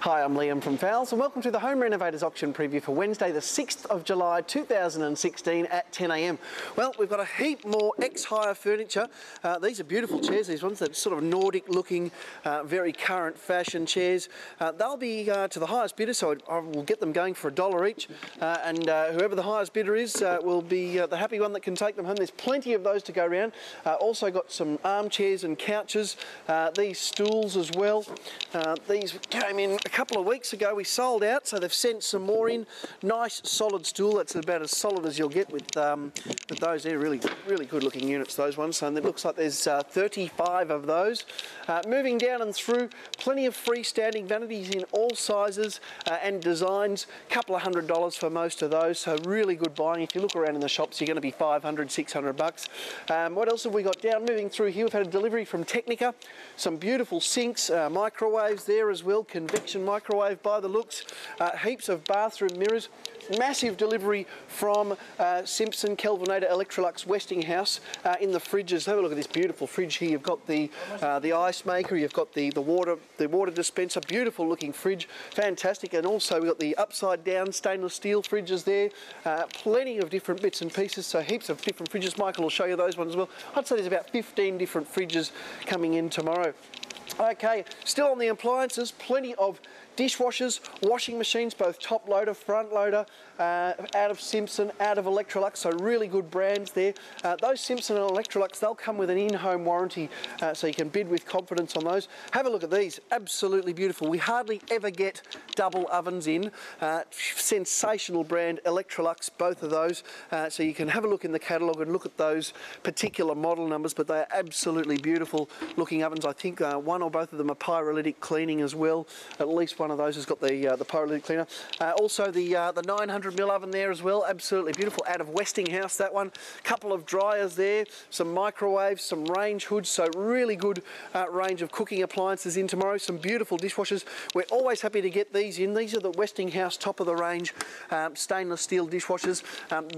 Hi, I'm Liam from Fowles and welcome to the Home Renovators Auction Preview for Wednesday the 6th of July 2016 at 10 a.m. Well, we've got a heap more ex-hire furniture. These are beautiful chairs, these ones. They're sort of Nordic looking, very current fashion chairs. They'll be to the highest bidder, so I will get them going for $1 each. And whoever the highest bidder is will be the happy one that can take them home. There's plenty of those to go around. Also got some armchairs and couches, these stools as well. These came in a couple of weeks ago, we sold out, so they've sent some more in. Nice solid stool, that's about as solid as you'll get with those. They're really good looking units, those ones, and it looks like there's 35 of those. Moving down and through, plenty of freestanding vanities in all sizes and designs, $200 for most of those, so really good buying. If you look around in the shops, you're going to be $500, $600. What else have we got down? Moving through here, we've had a delivery from Technica, some beautiful sinks, microwaves there as well, convection microwave by the looks, heaps of bathroom mirrors, massive delivery from Simpson, Kelvinator, Electrolux, Westinghouse in the fridges. Have a look at this beautiful fridge here. You've got the ice maker, you've got the water dispenser, beautiful looking fridge, fantastic. And also we've got the upside down stainless steel fridges there, plenty of different bits and pieces, so heaps of different fridges. Michael will show you those ones as well. I'd say there's about 15 different fridges coming in tomorrow. Okay, still on the appliances, plenty of dishwashers, washing machines, both top loader, front loader, out of Simpson, out of Electrolux, so really good brands there. Those Simpson and Electrolux, they'll come with an in-home warranty, so you can bid with confidence on those. Have a look at these, absolutely beautiful. We hardly ever get double ovens in. Sensational brand, Electrolux, both of those. So you can have a look in the catalogue and look at those particular model numbers, but they're absolutely beautiful looking ovens. I think one or both of them are pyrolytic cleaning as well, at least one of those has got the pyrolytic cleaner. Also the 900 mil oven there as well, absolutely beautiful, out of Westinghouse that one. Couple of dryers there, some microwaves, some range hoods, so really good range of cooking appliances in tomorrow. Some beautiful dishwashers, we're always happy to get these in. These are the Westinghouse top of the range stainless steel dishwashers.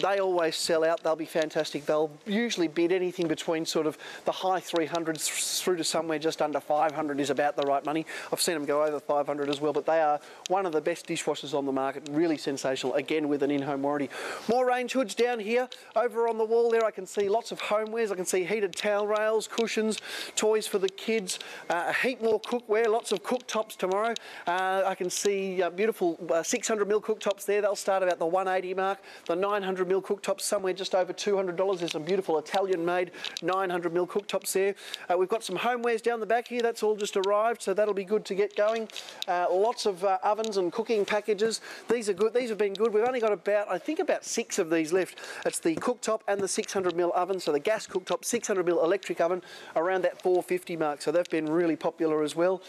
They always sell out, they'll be fantastic. They'll usually bid anything between sort of the high 300s through to somewhere just under 500 is about the right money. I've seen them go over 500 as well, but they are one of the best dishwashers on the market, really sensational, again with an in-home warranty. More range hoods down here. Over on the wall there I can see lots of homewares. I can see heated towel rails, cushions, toys for the kids, a heap more cookware, lots of cooktops tomorrow. I can see beautiful 600 mil cooktops there. They'll start about the 180 mark. The 900 mil cooktops somewhere just over $200. There's some beautiful Italian made 900 mil cooktops there. We've got some homewares down the back here. That's all just arrived, so that'll be good to get going. Lots of ovens and cooking packages. These are good. These have been good. We've only got about, I think, about 6 of these left. It's the cooktop and the 600 mil oven. So the gas cooktop, 600 mil electric oven, around that 450 mark. So they've been really popular as well.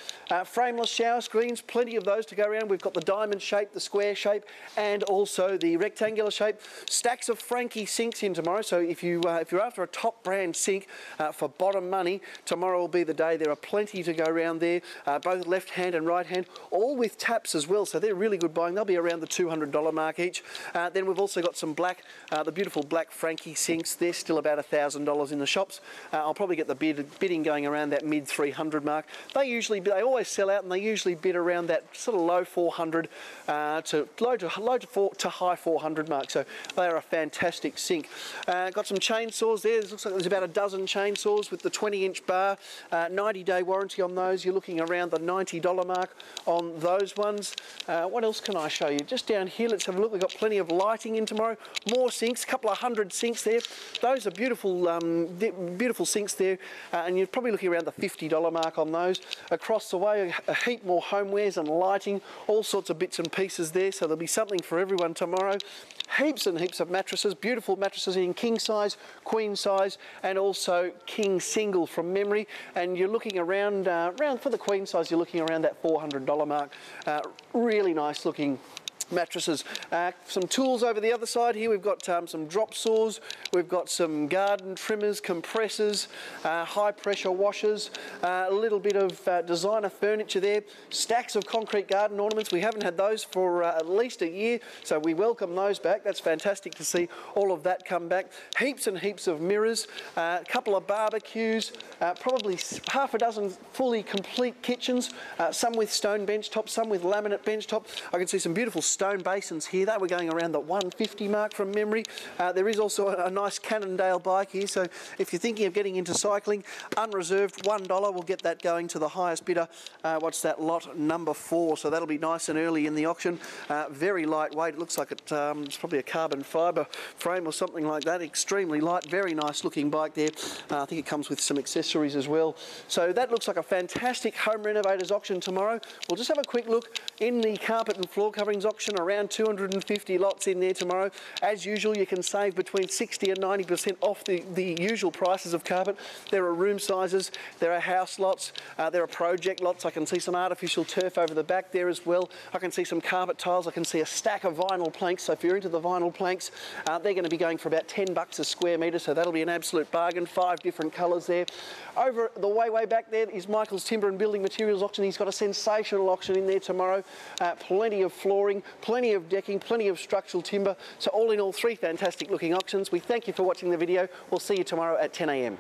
Frameless shower screens, plenty of those to go around. We've got the diamond shape, the square shape, and also the rectangular shape. Stacks of Frankie sinks in tomorrow. So if you're after a top brand sink for bottom money, tomorrow will be the day. There are plenty to go around there, both left hand and right hand. All with taps as well, so they're really good buying. They'll be around the $200 mark each. Then we've also got some black, the beautiful black Frankie sinks. They're still about $1,000 in the shops. I'll probably get the bidding going around that mid 300 mark. They always sell out, and they usually bid around that sort of low 400 to high 400 mark. So they are a fantastic sink. Got some chainsaws there. It looks like there's about a dozen chainsaws with the 20-inch bar, 90-day warranty on those. You're looking around the $90 mark on those ones. What else can I show you? Just down here, let's have a look. We've got plenty of lighting in tomorrow. More sinks, couple of hundred sinks there. Those are beautiful, beautiful sinks there, and you're probably looking around the $50 mark on those. Across the way, a heap more homewares and lighting, all sorts of bits and pieces there. So there'll be something for everyone tomorrow. Heaps and heaps of mattresses, beautiful mattresses in king size, queen size, and also king single from memory. And you're looking around, for the queen size, you're looking around that $400 mark. Really nice looking mattresses. Some tools over the other side here. We've got some drop saws, we've got some garden trimmers, compressors, high pressure washers, a little bit of designer furniture there, stacks of concrete garden ornaments. We haven't had those for at least a year, so we welcome those back. That's fantastic to see all of that come back. Heaps and heaps of mirrors, a couple of barbecues, probably half a dozen fully complete kitchens, some with stone bench tops, some with laminate bench tops. I can see some beautiful stone basins here. They were going around the 150 mark from memory. There is also a nice Cannondale bike here, so if you're thinking of getting into cycling, unreserved $1, we'll get that going to the highest bidder. What's that, lot number 4, so that'll be nice and early in the auction. Very lightweight. It looks like it's probably a carbon fibre frame or something like that. Extremely light, very nice looking bike there. I think it comes with some accessories as well. So that looks like a fantastic home renovators auction tomorrow. We'll just have a quick look in the carpet and floor coverings auction. Around 250 lots in there tomorrow. As usual, you can save between 60 and 90% off the usual prices of carpet. There are room sizes, there are house lots, there are project lots. I can see some artificial turf over the back there as well. I can see some carpet tiles. I can see a stack of vinyl planks. So if you're into the vinyl planks, they're going to be going for about $10 a square metre, so that'll be an absolute bargain. 5 different colours there. Over the way back there is Michael's Timber and Building Materials auction. He's got a sensational auction in there tomorrow. Plenty of flooring, plenty of decking, plenty of structural timber. So all in all, 3 fantastic looking auctions. We thank you for watching the video. We'll see you tomorrow at 10 a.m.